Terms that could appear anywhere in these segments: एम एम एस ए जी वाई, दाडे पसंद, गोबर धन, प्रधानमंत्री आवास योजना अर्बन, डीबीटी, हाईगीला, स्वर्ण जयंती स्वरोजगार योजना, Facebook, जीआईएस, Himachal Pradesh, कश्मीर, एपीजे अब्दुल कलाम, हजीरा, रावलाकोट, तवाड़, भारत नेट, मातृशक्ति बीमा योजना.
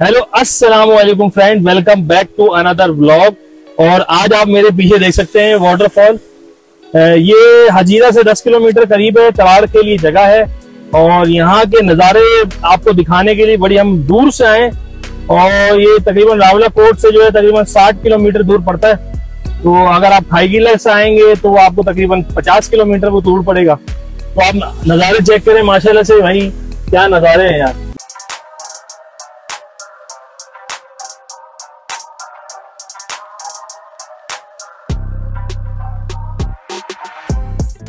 Hello अस्सलाम वालेकुम friend, welcome back to another vlog. और आज आप मेरे पीछे देख सकते हैं वाटरफॉल, ये हजीरा से 10 किलोमीटर करीब है, तवाड़ के लिए जगह है। और यहाँ के नज़ारे आपको दिखाने के लिए बड़ी हम दूर से आए, और ये तकरीबन रावलाकोट से जो है तकरीबन 60 किलोमीटर दूर पड़ता है। तो अगर आप हाईगीला से आएंगे तो आपको तकरीबन 50 किलोमीटर वो दूर पड़ेगा। तो आप नज़ारे चेक करें, माशाल्लाह से भाई क्या नज़ारे हैं यार।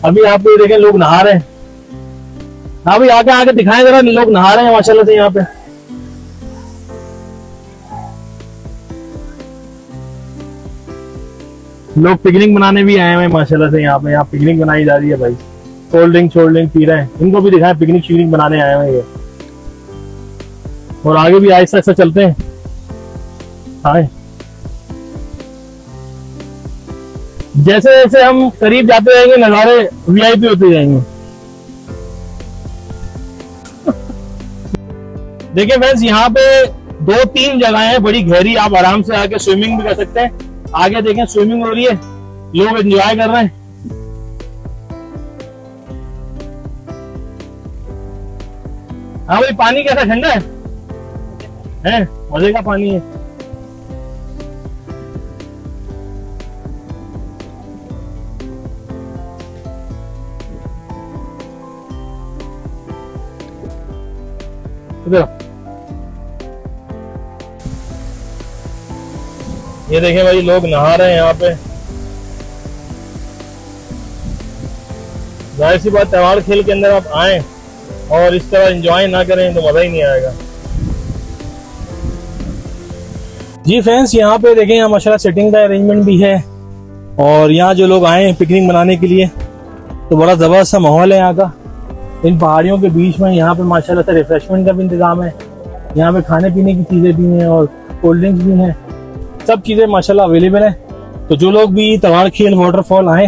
अभी आप ये देखें लोग नहा रहे हैं। हाँ भाई, आगे आगे दिखाएं जरा, लोग नहा रहे हैं माशाल्लाह से यहाँ पे। लोग पिकनिक बनाने भी आए हैं माशाल्लाह से यहाँ पे। यहाँ पिकनिक बनाई जा रही है भाई, कोल्ड ड्रिंक शोल्ड ड्रिंक पी रहे हैं। इनको भी दिखाएं, पिकनिक शिकनिक बनाने आए हुए ये। और आगे भी ऐसा ऐसा चलते हैं। आए जैसे जैसे हम करीब जाते जाएंगे नजारे वीआईपी होते जाएंगे। देखिए फ्रेंड्स, यहाँ पे 2-3 जगह है बड़ी गहरी, आप आराम से आके स्विमिंग भी कर सकते हैं। आगे देखें स्विमिंग हो रही है, लोग एंजॉय कर रहे हैं। हाँ भाई, पानी कैसा ठंडा है, मजे का पानी है। ये देखें भाई, लोग नहा रहे हैं यहाँ पे। जाहिर सी बात, तवाड़ खेल के अंदर आप आए और इस तरह एंजॉय ना करें तो मजा ही नहीं आएगा। जी फ्रेंड्स, यहाँ पे देखें हम माशाल्लाह सेटिंग का अरेंजमेंट भी है। और यहाँ जो लोग आए हैं पिकनिक मनाने के लिए, तो बड़ा जबरदस्त सा माहौल है यहाँ का। इन पहाड़ियों के बीच में यहाँ पे माशाल्लाह से रिफ्रेशमेंट का भी इंतजाम है। यहाँ पे खाने पीने की चीज़ें भी हैं और कोल्ड ड्रिंक्स भी हैं, सब चीज़ें माशाल्लाह अवेलेबल हैं। तो जो लोग भी तवाड़ खेल वाटरफॉल आए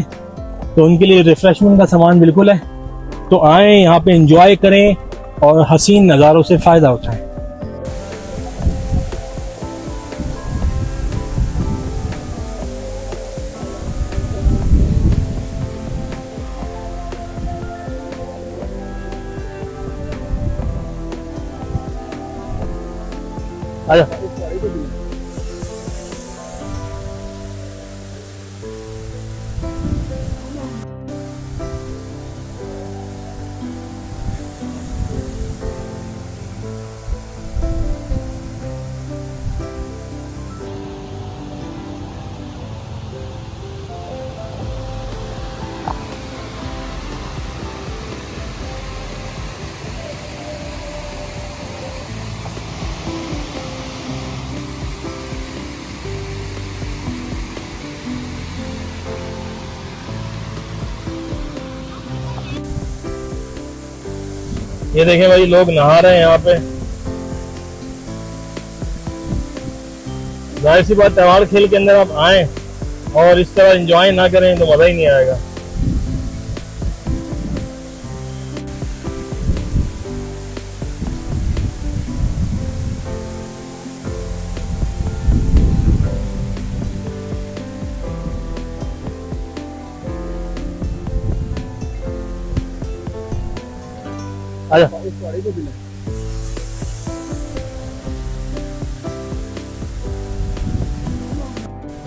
तो उनके लिए रिफ्रेशमेंट का सामान बिल्कुल है। तो आएँ यहाँ पे एंजॉय करें और हसीन नज़ारों से फ़ायदा उठाएँ। ये देखें भाई, लोग नहा रहे हैं यहाँ पे। जाहिर सी बात, तवाड़ खेल के अंदर आप आए और इस तरह एंजॉय ना करें तो मजा ही नहीं आएगा।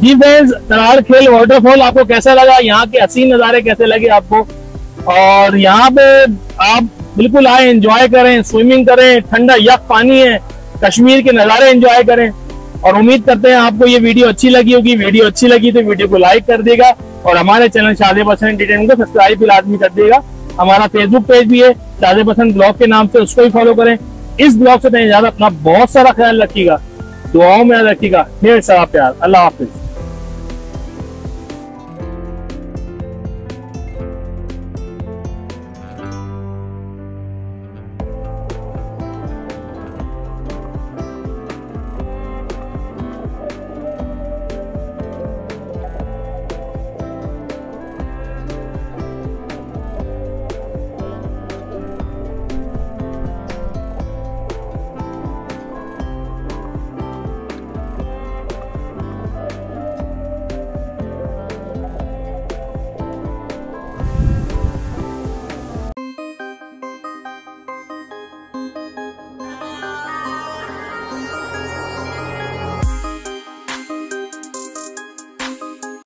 जी फ्रेंड्स, तवाड़ खेल वाटरफॉल आपको कैसा लगा, यहाँ के हसीन नज़ारे कैसे लगे आपको? और यहाँ पे आप बिल्कुल आए, एंजॉय करें, स्विमिंग करें, ठंडा यख पानी है, कश्मीर के नज़ारे एंजॉय करें। और उम्मीद करते हैं आपको ये वीडियो अच्छी लगी होगी। वीडियो अच्छी लगी तो वीडियो को लाइक कर देगा, और हमारे चैनल दाडे पसंद एंटरटेनमेंट को सब्सक्राइब भी लाजमी कर देगा। हमारा फेसबुक पेज भी है दाडे पसंद ब्लॉग के नाम से, उसको भी फॉलो करें। इस ब्लॉग से ज्यादा अपना बहुत सारा ख्याल रखिएगा, दुआओं में याद रखिएगा। ढेर सारा प्यार, अल्लाह हाफिज।